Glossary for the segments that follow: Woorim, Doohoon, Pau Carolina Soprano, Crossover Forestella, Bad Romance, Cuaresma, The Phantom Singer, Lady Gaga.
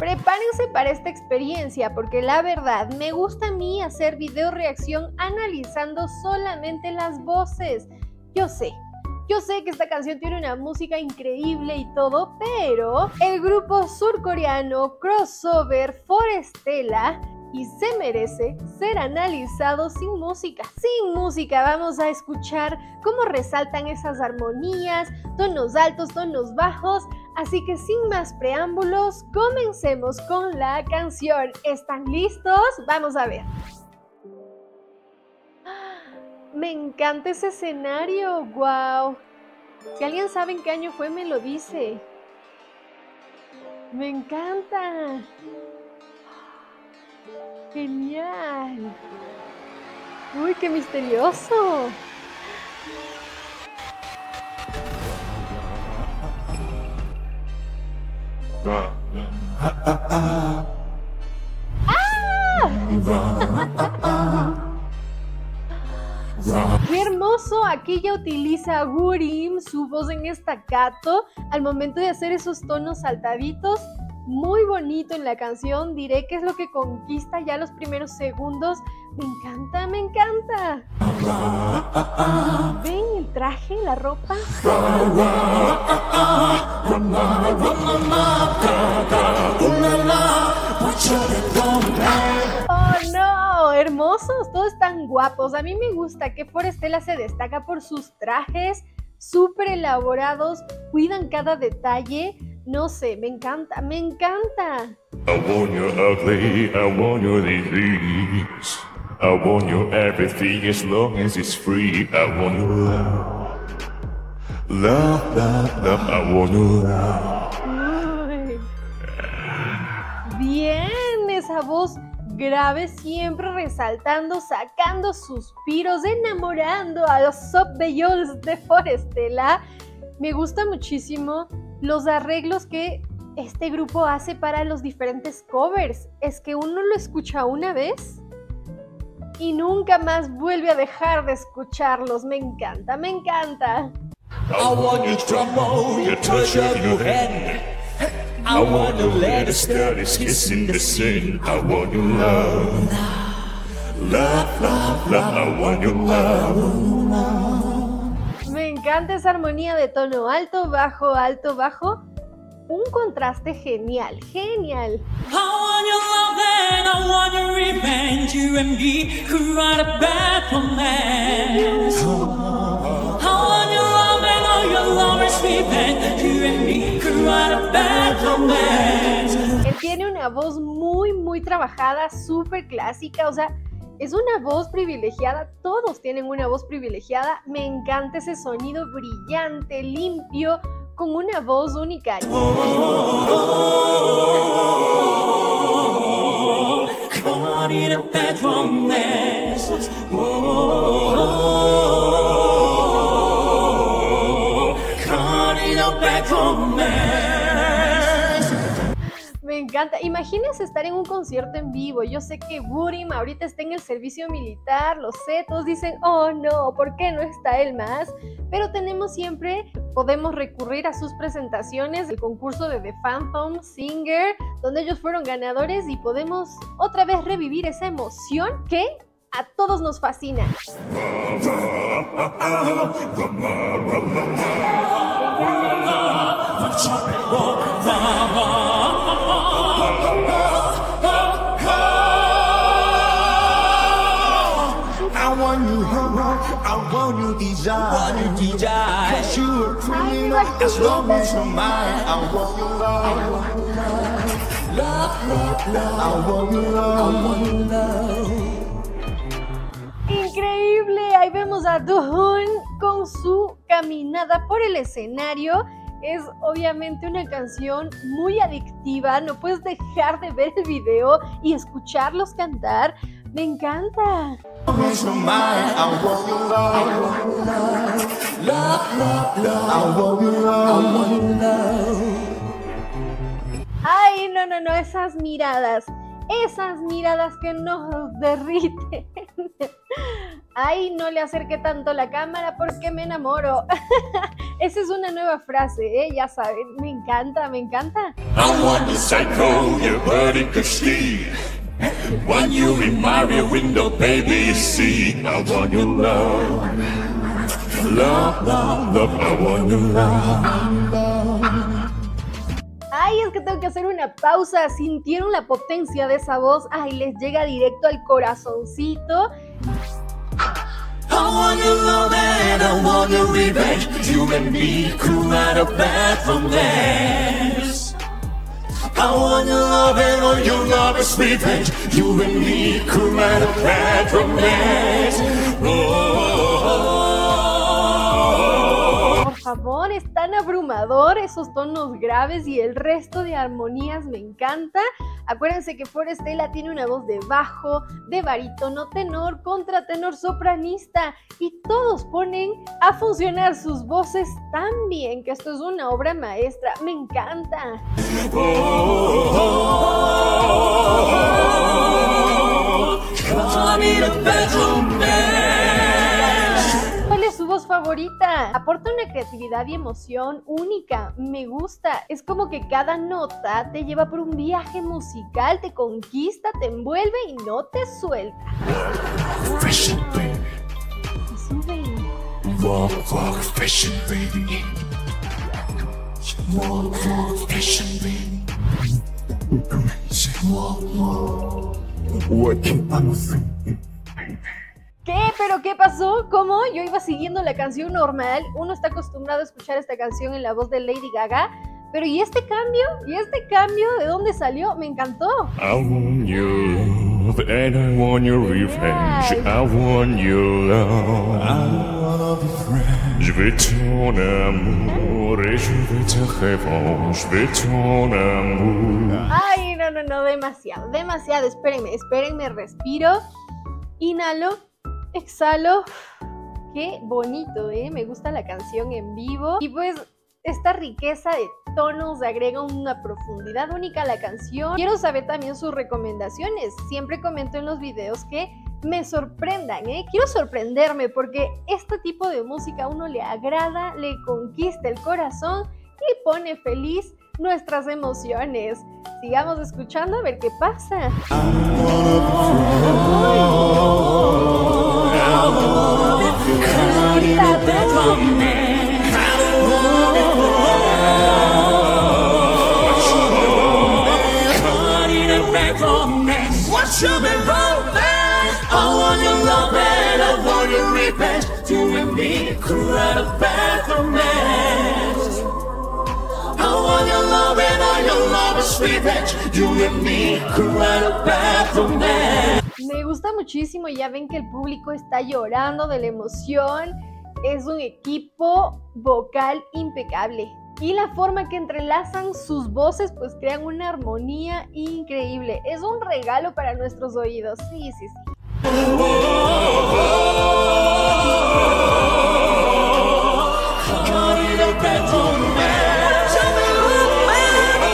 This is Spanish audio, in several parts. Prepárense para esta experiencia porque la verdad me gusta a mí hacer video reacción analizando solamente las voces. Yo sé que esta canción tiene una música increíble y todo, pero el grupo surcoreano Crossover Forestella y se merece ser analizado sin música. Sin música vamos a escuchar cómo resaltan esas armonías, tonos altos, tonos bajos. Así que sin más preámbulos, comencemos con la canción. ¿Están listos? Vamos a ver. Me encanta ese escenario, wow. Si alguien sabe en qué año fue, me lo dice. Me encanta. Genial. Uy, qué misterioso. ¡Ah! ¡Qué hermoso! Aquí ya utiliza Woorim su voz en staccato al momento de hacer esos tonos saltaditos. Muy bonito en la canción, diré que es lo que conquista ya los primeros segundos. ¡Me encanta, me encanta! ¿Ven el traje, la ropa? Hermosos, todos tan guapos. A mí me gusta que Forestella se destaca por sus trajes súper elaborados, cuidan cada detalle. No sé, me encanta, me encanta. I want you ugly, I want you disease. I want you everything as long as it's free. I want you love. Love, love, love, I want you love. Uy. Bien, esa voz grave siempre resaltando, sacando suspiros, enamorando a los sub-bellols de Forestella. Me gusta muchísimo los arreglos que este grupo hace para los diferentes covers. Es que uno lo escucha una vez y nunca más vuelve a dejar de escucharlos. Me encanta, me encanta. I want you to move your touch of your hand. I want to let us start is kissing the scene. I want your love. Love, love, love, I want your love. Me encanta esa armonía de tono alto, bajo, alto, bajo. Un contraste genial, genial. I want your love and I want to revenge. You and me could write a bad romance. I want your love and all your lovers revenge. You and me could write a bad romance. Él tiene una voz muy, muy trabajada, súper clásica, o sea, es una voz privilegiada, todos tienen una voz privilegiada. Me encanta ese sonido brillante, limpio, con una voz única. Me encanta. Imagínense estar en un concierto en vivo. Yo sé que Woorim ahorita está en el servicio militar, lo sé, todos dicen, oh no, ¿por qué no está él más? Pero tenemos siempre, podemos recurrir a sus presentaciones, el concurso de The Phantom Singer, donde ellos fueron ganadores y podemos otra vez revivir esa emoción que a todos nos fascina. Increíble, ahí vemos a Doohoon con su caminada por el escenario. Es obviamente una canción muy adictiva, no puedes dejar de ver el video y escucharlos cantar. Me encanta. Ay, no, no, no, esas miradas que nos derriten. Ay, no le acerqué tanto la cámara porque me enamoro. Esa es una nueva frase, ya saben, me encanta, me encanta. I want the psycho, your vertical steed. When you in my rear window, baby, you see. I want your love. Love, love, love, I want your love. Ay, es que tengo que hacer una pausa. ¿Sintieron la potencia de esa voz? Ay, les llega directo al corazoncito. Por favor, es tan abrumador esos tonos graves y el resto de armonías me encanta. Acuérdense que Forestella tiene una voz de bajo, de barítono, tenor, contratenor, sopranista, y todos ponen a funcionar sus voces tan bien que esto es una obra maestra. ¡Me encanta! Oh, oh, oh, oh, oh. ¿Cuál es su voz favorita? Aporta una creatividad y emoción única. Me gusta. Es como que cada nota te lleva por un viaje musical, te conquista, te envuelve y no te suelta. ¿Qué? ¿Pero qué pasó? ¿Cómo? Yo iba siguiendo la canción normal. Uno está acostumbrado a escuchar esta canción en la voz de Lady Gaga. Pero ¿y este cambio? ¿Y este cambio? ¿De dónde salió? ¡Me encantó! I want you, and I want your revenge. I want your love. I want your revenge. Ton amor, ton amor. Ay, no, no, no, demasiado, demasiado. Espérenme, espérenme, respiro. Inhalo. Exhalo. Qué bonito, me gusta la canción en vivo. Y pues esta riqueza de tonos agrega una profundidad única a la canción. Quiero saber también sus recomendaciones. Siempre comento en los videos que me sorprendan, Quiero sorprenderme porque este tipo de música a uno le agrada, le conquista el corazón y pone feliz nuestras emociones. Sigamos escuchando a ver qué pasa. Me gusta muchísimo, ya ven que el público está llorando de la emoción. Es un equipo vocal impecable. Y la forma que entrelazan sus voces pues crean una armonía increíble. Es un regalo para nuestros oídos. Sí, sí, sí.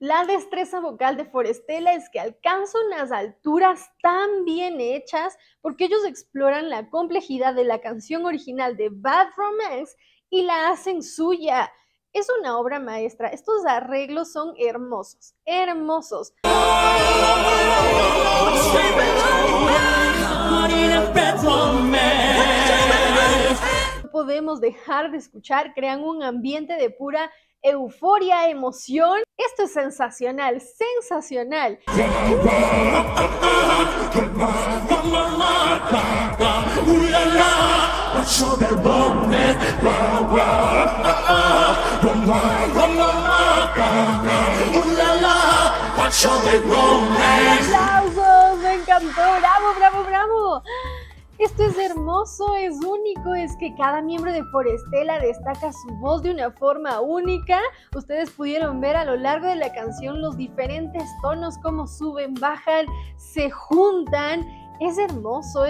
La destreza vocal de Forestella es que alcanza unas alturas tan bien hechas porque ellos exploran la complejidad de la canción original de Bad Romance y la hacen suya. Es una obra maestra. Estos arreglos son hermosos, hermosos. No podemos dejar de escuchar, crean un ambiente de pura euforia, emoción. Esto es sensacional, sensacional. ¡Aplausos! ¡Me encantó! ¡Bravo, bravo, bravo! Esto es hermoso, es único, es que cada miembro de Forestella destaca su voz de una forma única. Ustedes pudieron ver a lo largo de la canción los diferentes tonos, cómo suben, bajan, se juntan. Es hermoso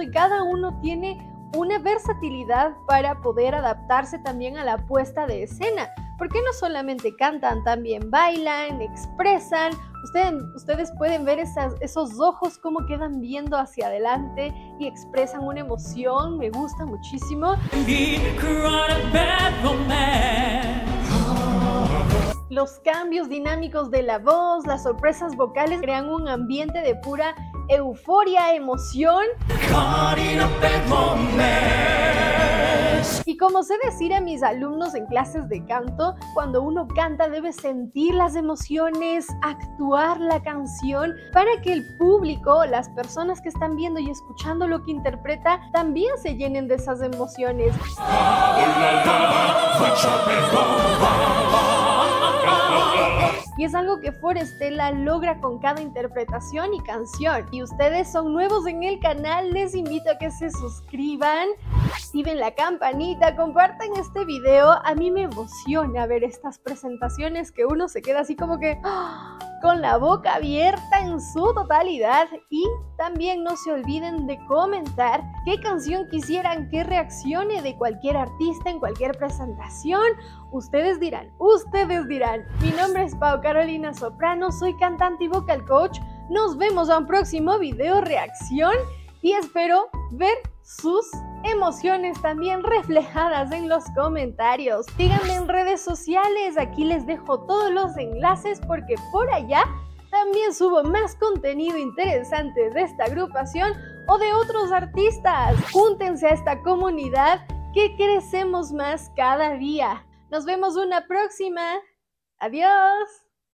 y cada uno tiene una versatilidad para poder adaptarse también a la puesta de escena, porque no solamente cantan, también bailan, expresan. Ustedes pueden ver esos ojos cómo quedan viendo hacia adelante y expresan una emoción, me gusta muchísimo. Los cambios dinámicos de la voz, las sorpresas vocales crean un ambiente de pura euforia, emoción. Y como sé decir a mis alumnos en clases de canto, cuando uno canta debe sentir las emociones, actuar la canción para que el público, las personas que están viendo y escuchando lo que interpreta, también se llenen de esas emociones. Y es algo que Forestella logra con cada interpretación y canción. Y ustedes son nuevos en el canal, les invito a que se suscriban, activen la campanita, compartan este video. A mí me emociona ver estas presentaciones que uno se queda así como que con la boca abierta en su totalidad. Y también no se olviden de comentar qué canción quisieran que reaccione de cualquier artista en cualquier presentación. Ustedes dirán. Mi nombre es Pau Carolina Soprano, soy cantante y vocal coach. Nos vemos a un próximo video reacción y espero ver sus emociones también reflejadas en los comentarios. Síganme en redes sociales, aquí les dejo todos los enlaces porque por allá también subo más contenido interesante de esta agrupación o de otros artistas. Júntense a esta comunidad que crecemos más cada día. Nos vemos una próxima. Adiós.